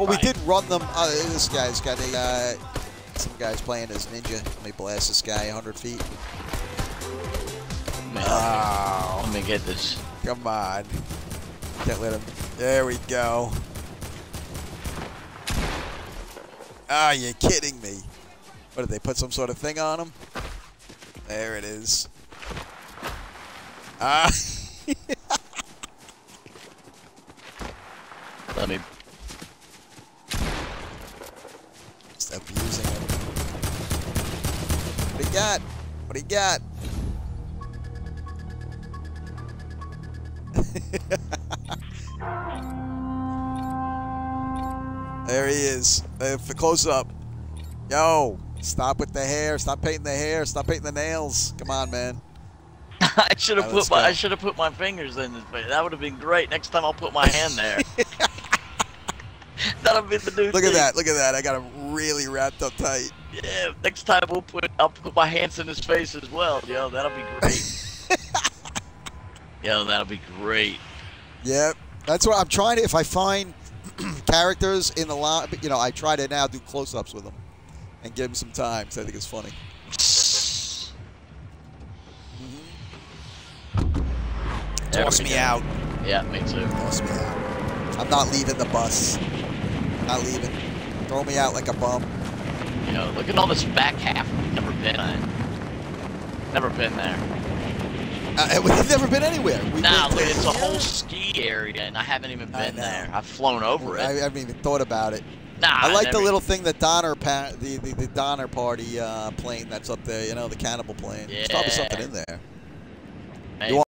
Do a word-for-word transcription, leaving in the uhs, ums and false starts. Well, we did run them. Oh, this guy's got a, uh, some guy's playing as ninja. Let me blast this guy one hundred feet. Man, oh. Let me get this. Come on. Can't let him. There we go. Are you kidding me? What, did they put some sort of thing on him? There it is. Ah. Uh, let me. Just abusing him. What he got? What he got? There he is. Uh, for close up. Yo, stop with the hair. Stop painting the hair. Stop painting the nails. Come on, man. I should have put my go. I should have put my fingers in his face. That would have been great. Next time I'll put my hand there. That'll be the new Look thing. at that. Look at that. I got him really wrapped up tight. Yeah. Next time we'll put I'll put my hands in his face as well. Yo, that'll be great. Yo, that'll be great. Yep. That's what I'm trying to. If I find characters in the line, you know, I try to now do close-ups with them and give them some time, because I think it's funny. Mm-hmm. Toss me out. Yeah, me too. Toss me out. I'm not leaving the bus. Not leaving. Throw me out like a bum. You know, look at all this back half. We've never been on. Never been there. Uh, we've never been anywhere. We've nah, been look, it's a whole ski area, and I haven't even been there. I've flown over it. I haven't even thought about it. Nah, I like I the little thing that Donner pa the, the, the Donner Party uh, plane that's up there, you know, the cannibal plane. Yeah. There's probably something in there. Maybe. You want